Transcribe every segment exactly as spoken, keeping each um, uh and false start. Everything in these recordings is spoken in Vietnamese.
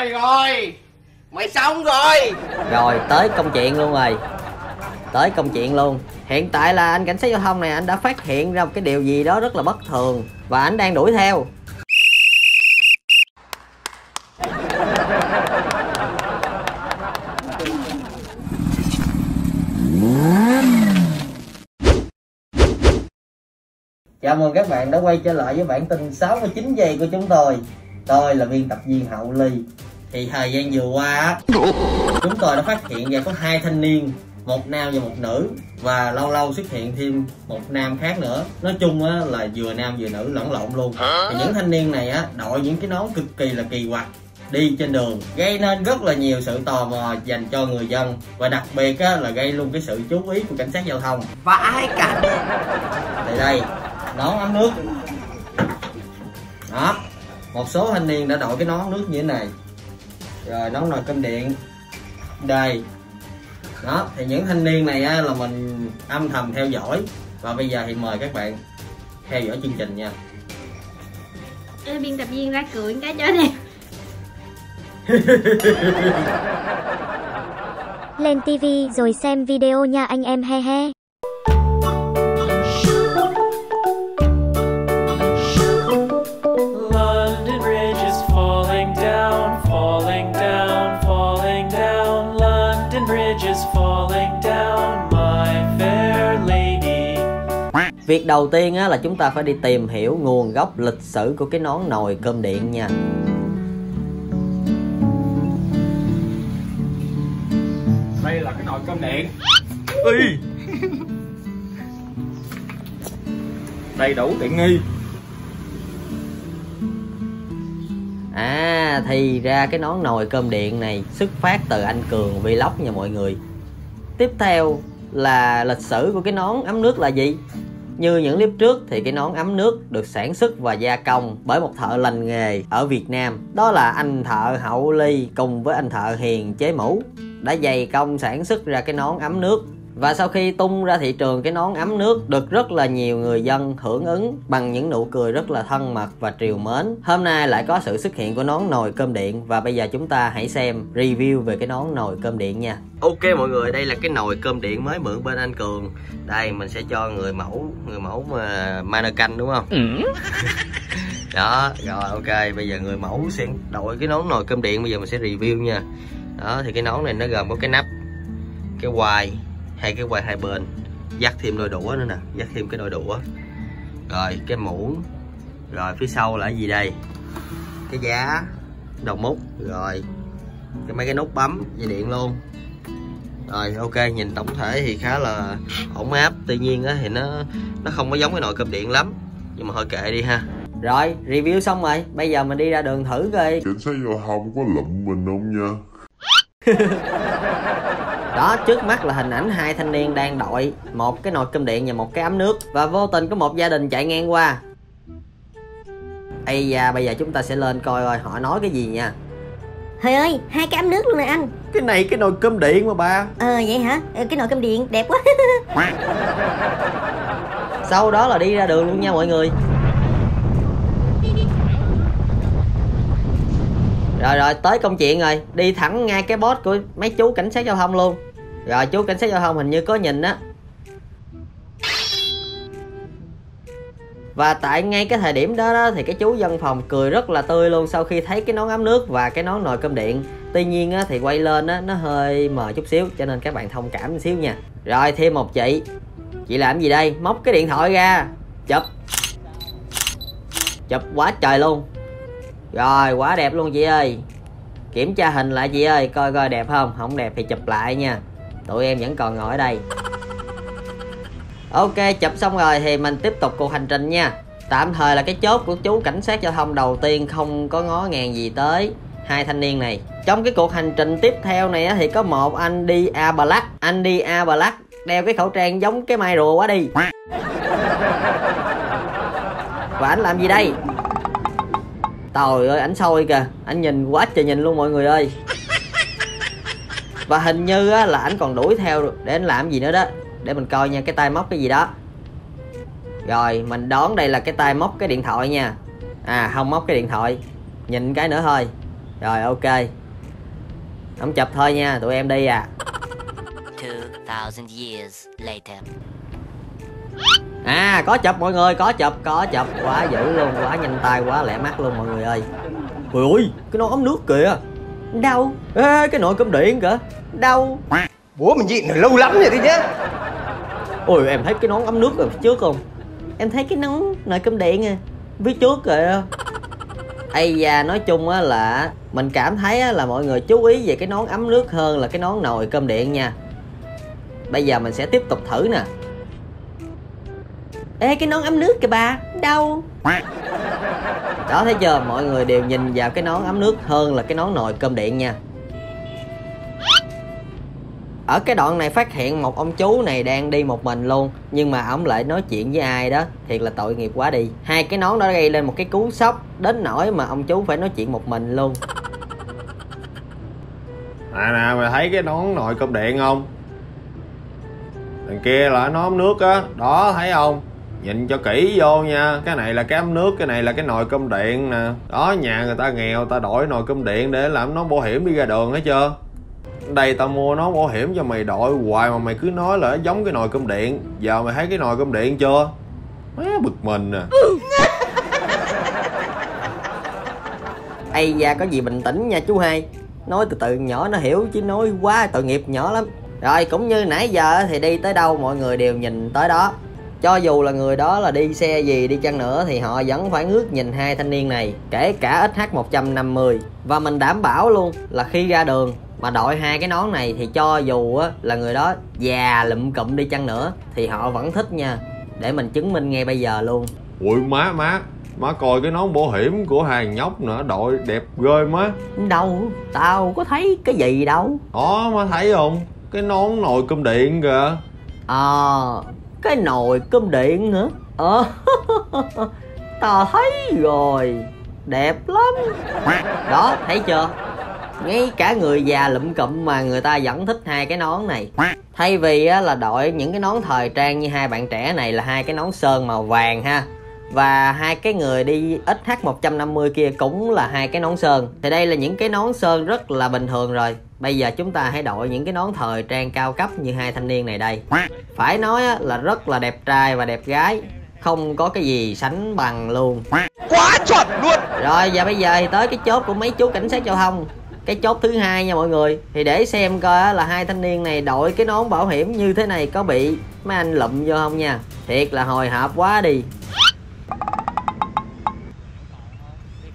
Rồi rồi, mày xong rồi. Rồi tới công chuyện luôn rồi. Tới công chuyện luôn. Hiện tại là anh cảnh sát giao thông này, anh đã phát hiện ra một cái điều gì đó rất là bất thường và anh đang đuổi theo. Chào mừng các bạn đã quay trở lại với bản tin sáu mươi chín giây của chúng tôi. Tôi là biên tập viên Hậu Ly. Thì thời gian vừa qua chúng tôi đã phát hiện ra có hai thanh niên, một nam và một nữ, và lâu lâu xuất hiện thêm một nam khác nữa. Nói chung á, là vừa nam vừa nữ lẫn lộn luôn. Thì những thanh niên này á, đội những cái nón cực kỳ là kỳ quặc đi trên đường, gây nên rất là nhiều sự tò mò dành cho người dân, và đặc biệt á, là gây luôn cái sự chú ý của cảnh sát giao thông. Và ai cả thì đây, nón ấm nước đó, một số thanh niên đã đội cái nón nước như thế này, rồi nón nồi cơm điện đây đó. Thì những thanh niên này á, là mình âm thầm theo dõi, và bây giờ thì mời các bạn theo dõi chương trình nha. Ê, biên tập viên ra cười cái chó nè. Lên tivi rồi xem video nha anh em, he he. Việc đầu tiên á, là chúng ta phải đi tìm hiểu nguồn gốc lịch sử của cái nón nồi cơm điện nha. Đây là cái nồi cơm điện. Ê! Đầy đủ tiện nghi. À, thì ra cái nón nồi cơm điện này xuất phát từ anh Cường Vlog nha mọi người. Tiếp theo là lịch sử của cái nón ấm nước là gì? Như những clip trước thì cái nón ấm nước được sản xuất và gia công bởi một thợ lành nghề ở Việt Nam. Đó là anh thợ Hậu Ly cùng với anh thợ Hiền Chế Mũ đã dày công sản xuất ra cái nón ấm nước. Và sau khi tung ra thị trường, cái nón ấm nước được rất là nhiều người dân hưởng ứng bằng những nụ cười rất là thân mật và trìu mến. Hôm nay lại có sự xuất hiện của nón nồi cơm điện, và bây giờ chúng ta hãy xem review về cái nón nồi cơm điện nha. Ok mọi người, đây là cái nồi cơm điện mới mượn bên anh Cường. Đây mình sẽ cho người mẫu, người mẫu mà mannequin đúng không? Ừ. Đó, rồi ok, bây giờ người mẫu sẽ đội cái nón nồi cơm điện, bây giờ mình sẽ review nha. Đó, thì cái nón này nó gồm có cái nắp, cái hoài, hai cái quai hai bên, dắt thêm đôi đũa nữa nè, dắt thêm cái đôi đũa, rồi cái muỗng, rồi phía sau là cái gì đây, cái giá, đầu mút, rồi cái mấy cái nút bấm dây điện luôn. Rồi ok, nhìn tổng thể thì khá là ổn áp, tuy nhiên á, thì nó nó không có giống cái nồi cơm điện lắm, nhưng mà hơi kệ đi ha. Rồi review xong rồi, bây giờ mình đi ra đường thử coi cảnh sát giao thông có lụm mình không nha. Đó, trước mắt là hình ảnh hai thanh niên đang đội một cái nồi cơm điện và một cái ấm nước, và vô tình có một gia đình chạy ngang qua. Ây da, bây giờ chúng ta sẽ lên coi rồi họ nói cái gì nha. Trời ơi, hai cái ấm nước luôn nè anh. Cái này cái nồi cơm điện mà bà. Ờ vậy hả, cái nồi cơm điện đẹp quá. Sau đó là đi ra đường luôn nha mọi người. Rồi rồi, tới công chuyện rồi, đi thẳng ngay cái boss của mấy chú cảnh sát giao thông luôn. Rồi chú cảnh sát giao thông hình như có nhìn á. Và tại ngay cái thời điểm đó, đó thì cái chú dân phòng cười rất là tươi luôn sau khi thấy cái nón ấm nước và cái nón nồi cơm điện. Tuy nhiên á, thì quay lên á, nó hơi mờ chút xíu, cho nên các bạn thông cảm một xíu nha. Rồi thêm một chị. Chị làm gì đây? Móc cái điện thoại ra. Chụp. Chụp quá trời luôn. Rồi quá đẹp luôn chị ơi. Kiểm tra hình lại chị ơi, coi coi đẹp không, không đẹp thì chụp lại nha. Tụi em vẫn còn ngồi ở đây. Ok, chụp xong rồi thì mình tiếp tục cuộc hành trình nha. Tạm thời là cái chốt của chú cảnh sát giao thông đầu tiên không có ngó ngàng gì tới hai thanh niên này. Trong cái cuộc hành trình tiếp theo này thì có một anh đi A Black. Anh đi A Black đeo cái khẩu trang giống cái mai rùa quá đi. Và anh làm gì đây? Trời ơi, ảnh sôi kìa, ảnh nhìn quá trời nhìn luôn mọi người ơi. Và hình như á, là ảnh còn đuổi theo để ảnh làm gì nữa đó. Để mình coi nha, cái tay móc cái gì đó. Rồi, mình đoán đây là cái tay móc cái điện thoại nha. À, không móc cái điện thoại, nhìn cái nữa thôi. Rồi ok, không chụp thôi nha, tụi em đi à. À có chụp mọi người, có chụp, có chụp. Quá dữ luôn, quá nhanh tay, quá lẹ mắt luôn mọi người ơi. Ôi ôi, cái nồi ấm nước kìa. Đâu? Ê, cái nồi cơm điện kìa. Đâu? Ủa mình gì? Lâu lắm rồi đi chứ. Ôi em thấy cái nón ấm nước ở phía trước không? Em thấy cái nón nồi cơm điện à, phía trước kìa. Ây da, nói chung á là mình cảm thấy á là mọi người chú ý về cái nón ấm nước hơn là cái nón nồi cơm điện nha. Bây giờ mình sẽ tiếp tục thử nè. Ê cái nón ấm nước kìa bà, đâu? Đó thấy chưa, mọi người đều nhìn vào cái nón ấm nước hơn là cái nón nồi cơm điện nha. Ở cái đoạn này phát hiện một ông chú này đang đi một mình luôn, nhưng mà ổng lại nói chuyện với ai đó, thiệt là tội nghiệp quá đi. Hai cái nón đó gây lên một cái cú sốc đến nỗi mà ông chú phải nói chuyện một mình luôn. À nè, mày thấy cái nón nồi cơm điện không? Đằng kia là nó ấm nước á, đó, đó thấy không? Nhìn cho kỹ vô nha, cái này là cái ấm nước, cái này là cái nồi cơm điện nè. Đó, nhà người ta nghèo, ta đổi nồi cơm điện để làm nón bảo hiểm đi ra đường hết chưa? Đây tao mua nón bảo hiểm cho mày đội hoài mà mày cứ nói là giống cái nồi cơm điện. Giờ mày thấy cái nồi cơm điện chưa? Má bực mình à. Ây da, có gì bình tĩnh nha chú hai. Nói từ từ nhỏ nó hiểu chứ nói quá tội nghiệp nhỏ lắm. Rồi cũng như nãy giờ thì đi tới đâu mọi người đều nhìn tới đó. Cho dù là người đó là đi xe gì đi chăng nữa thì họ vẫn phải ngước nhìn hai thanh niên này, kể cả ích hát một trăm năm mươi. Và mình đảm bảo luôn là khi ra đường mà đội hai cái nón này thì cho dù á, là người đó già lụm cụm đi chăng nữa thì họ vẫn thích nha. Để mình chứng minh ngay bây giờ luôn. Ui má má, má coi cái nón bảo hiểm của hàng nhóc nữa, đội đẹp ghê má. Đâu, tao có thấy cái gì đâu. Đó má thấy không, cái nón nồi cơm điện kìa. Ờ, à, cái nồi cơm điện hả? Ờ, à, tao thấy rồi, đẹp lắm. Đó, thấy chưa? Ngay cả người già lụm cụm mà người ta vẫn thích hai cái nón này. Thay vì á, là đội những cái nón thời trang như hai bạn trẻ này là hai cái nón sơn màu vàng ha. Và hai cái người đi ích hát một trăm năm mươi kia cũng là hai cái nón sơn. Thì đây là những cái nón sơn rất là bình thường rồi. Bây giờ chúng ta hãy đội những cái nón thời trang cao cấp như hai thanh niên này đây. Phải nói á, là rất là đẹp trai và đẹp gái, không có cái gì sánh bằng luôn. Quá chuẩn luôn. Rồi và bây giờ thì tới cái chốt của mấy chú cảnh sát giao thông. Cái chốt thứ hai nha mọi người, thì để xem coi là hai thanh niên này đội cái nón bảo hiểm như thế này có bị mấy anh lụm vô không nha. Thiệt là hồi hộp quá đi.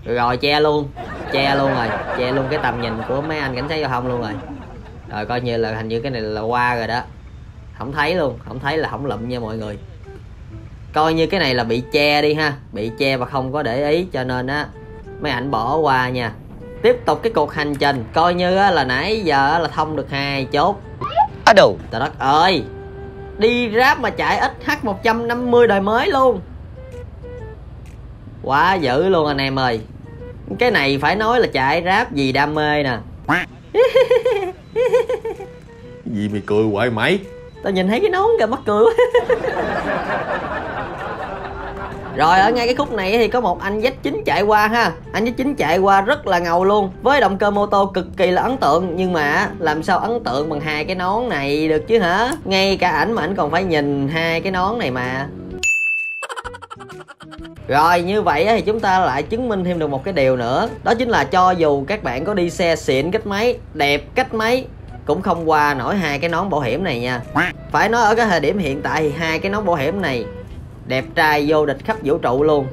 Rồi che luôn, che luôn rồi, che luôn cái tầm nhìn của mấy anh cảnh sát giao thông luôn rồi. Rồi coi như là hình như cái này là qua rồi đó. Không thấy luôn, không thấy là không lụm nha mọi người. Coi như cái này là bị che đi ha, bị che và không có để ý cho nên á mấy ảnh bỏ qua nha. Tiếp tục cái cuộc hành trình, coi như là nãy giờ là thông được hai chốt. Á đù, trời đất ơi, đi Grab mà chạy ích hát một trăm năm mươi đời mới luôn, quá dữ luôn anh em ơi. Cái này phải nói là chạy Grab gì đam mê nè. Gì mày cười hoài mày? Tao nhìn thấy cái nón kìa, mắc cười quá. Rồi ở ngay cái khúc này thì có một anh Z chín chạy qua ha. Anh Z chín chạy qua rất là ngầu luôn, với động cơ mô tô cực kỳ là ấn tượng. Nhưng mà làm sao ấn tượng bằng hai cái nón này được chứ hả? Ngay cả ảnh mà ảnh còn phải nhìn hai cái nón này mà. Rồi như vậy thì chúng ta lại chứng minh thêm được một cái điều nữa. Đó chính là cho dù các bạn có đi xe xịn cách mấy, đẹp cách mấy cũng không qua nổi hai cái nón bảo hiểm này nha. Phải nói ở cái thời điểm hiện tại thì hai cái nón bảo hiểm này đẹp trai vô địch khắp vũ trụ luôn.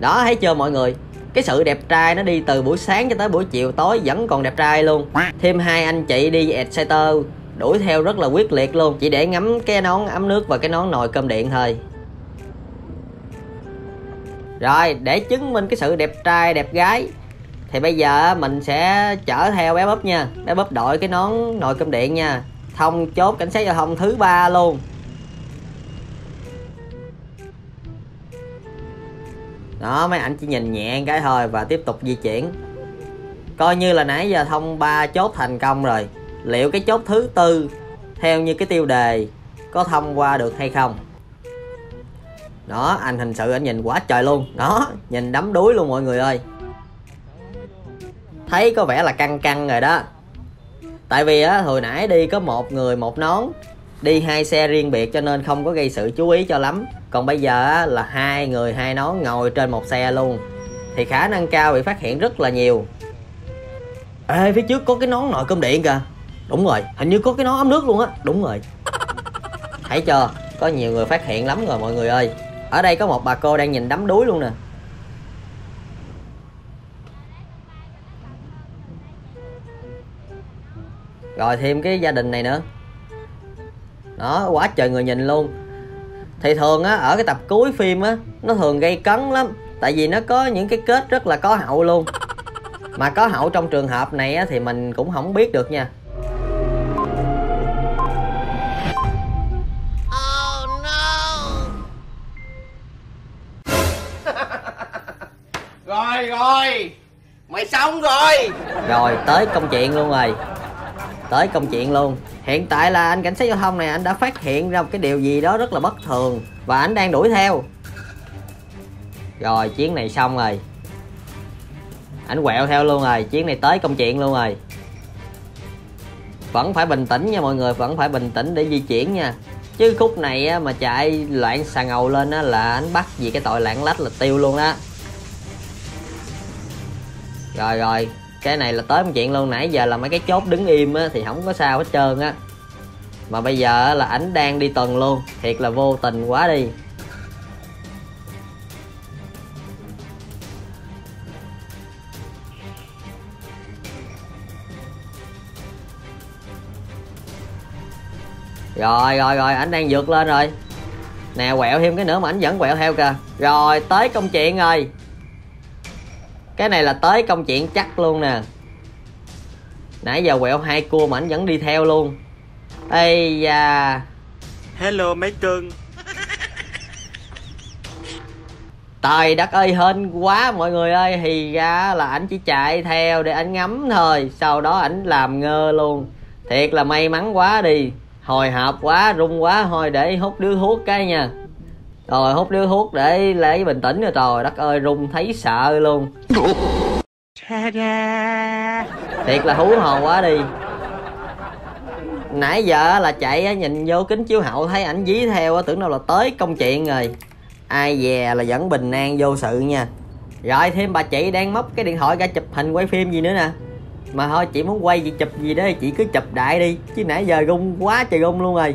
Đó thấy chưa mọi người, cái sự đẹp trai nó đi từ buổi sáng cho tới buổi chiều tối vẫn còn đẹp trai luôn. Thêm hai anh chị đi Exciter đuổi theo rất là quyết liệt luôn, chỉ để ngắm cái nón ấm nước và cái nón nồi cơm điện thôi. Rồi để chứng minh cái sự đẹp trai đẹp gái thì bây giờ mình sẽ chở theo bé Búp nha. Bé Búp đội cái nón nồi cơm điện nha. Thông chốt cảnh sát giao thông thứ ba luôn. Đó mấy ảnh chỉ nhìn nhẹ cái thôi và tiếp tục di chuyển. Coi như là nãy giờ thông ba chốt thành công rồi. Liệu cái chốt thứ tư theo như cái tiêu đề có thông qua được hay không. Đó, anh hình sự anh nhìn quá trời luôn. Đó, nhìn đắm đuối luôn mọi người ơi. Thấy có vẻ là căng căng rồi đó. Tại vì á, hồi nãy đi có một người một nón, đi hai xe riêng biệt cho nên không có gây sự chú ý cho lắm. Còn bây giờ á, là hai người hai nón ngồi trên một xe luôn, thì khả năng cao bị phát hiện rất là nhiều. Ê, phía trước có cái nón nồi cơm điện kìa. Đúng rồi, hình như có cái nón ấm nước luôn á. Đúng rồi. Thấy chưa, có nhiều người phát hiện lắm rồi mọi người ơi. Ở đây có một bà cô đang nhìn đắm đuối luôn nè. Rồi thêm cái gia đình này nữa. Đó, quá trời người nhìn luôn. Thì thường á, ở cái tập cuối phim á, nó thường gây cấn lắm. Tại vì nó có những cái kết rất là có hậu luôn. Mà có hậu trong trường hợp này á, thì mình cũng không biết được nha. Oh no. Rồi rồi, mày xong rồi. Rồi tới công chuyện luôn rồi. Tới công chuyện luôn. Hiện tại là anh cảnh sát giao thông này, anh đã phát hiện ra một cái điều gì đó rất là bất thường, và anh đang đuổi theo. Rồi chuyến này xong rồi, ảnh quẹo theo luôn rồi. Chuyến này tới công chuyện luôn rồi. Vẫn phải bình tĩnh nha mọi người, vẫn phải bình tĩnh để di chuyển nha. Chứ khúc này á, mà chạy loạn xà ngầu lên á, là ảnh bắt vì cái tội lạng lách là tiêu luôn đó. Rồi rồi, cái này là tới công chuyện luôn. Nãy giờ là mấy cái chốt đứng im á, thì không có sao hết trơn á. Mà bây giờ á, là ảnh đang đi tuần luôn. Thiệt là vô tình quá đi. Rồi rồi rồi, ảnh đang vượt lên rồi nè, quẹo thêm cái nữa mà ảnh vẫn quẹo theo kìa. Rồi tới công chuyện rồi. Cái này là tới công chuyện chắc luôn nè. Nãy giờ quẹo hai cua mà ảnh vẫn đi theo luôn. Ây da. Hello mấy cưng. Trời đất ơi, hên quá mọi người ơi. Thì ra là ảnh chỉ chạy theo để ảnh ngắm thôi, sau đó ảnh làm ngơ luôn. Thiệt là may mắn quá đi, hồi hộp quá, rung quá. Thôi để hút điếu thuốc cái nha. Rồi hút điếu thuốc để lấy bình tĩnh rồi. Trời đất ơi, rung thấy sợ luôn. Thiệt là hú hồn quá đi. Nãy giờ là chạy nhìn vô kính chiếu hậu thấy ảnh dí theo, tưởng đâu là tới công chuyện rồi. Ai dè là vẫn bình an vô sự nha. Rồi thêm bà chị đang móc cái điện thoại ra chụp hình quay phim gì nữa nè. Mà thôi chị muốn quay gì chụp gì đó thì chị cứ chụp đại đi, chứ nãy giờ rung quá trời rung luôn rồi.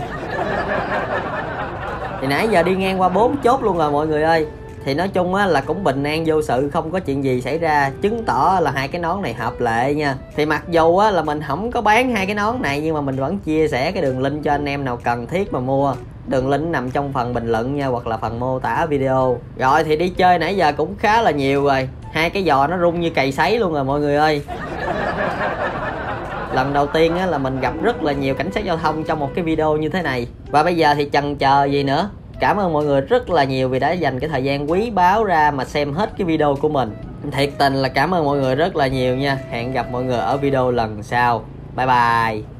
Thì nãy giờ đi ngang qua bốn chốt luôn rồi mọi người ơi. Thì nói chung á, là cũng bình an vô sự, không có chuyện gì xảy ra, chứng tỏ là hai cái nón này hợp lệ nha. Thì mặc dù á, là mình không có bán hai cái nón này, nhưng mà mình vẫn chia sẻ cái đường link cho anh em nào cần thiết mà mua. Đường link nằm trong phần bình luận nha, hoặc là phần mô tả video. Rồi thì đi chơi nãy giờ cũng khá là nhiều rồi. Hai cái giò nó rung như cày sấy luôn rồi mọi người ơi. Lần đầu tiên á, là mình gặp rất là nhiều cảnh sát giao thông trong một cái video như thế này. Và bây giờ thì chần chờ gì nữa, cảm ơn mọi người rất là nhiều vì đã dành cái thời gian quý báu ra mà xem hết cái video của mình. Thiệt tình là cảm ơn mọi người rất là nhiều nha. Hẹn gặp mọi người ở video lần sau. Bye bye.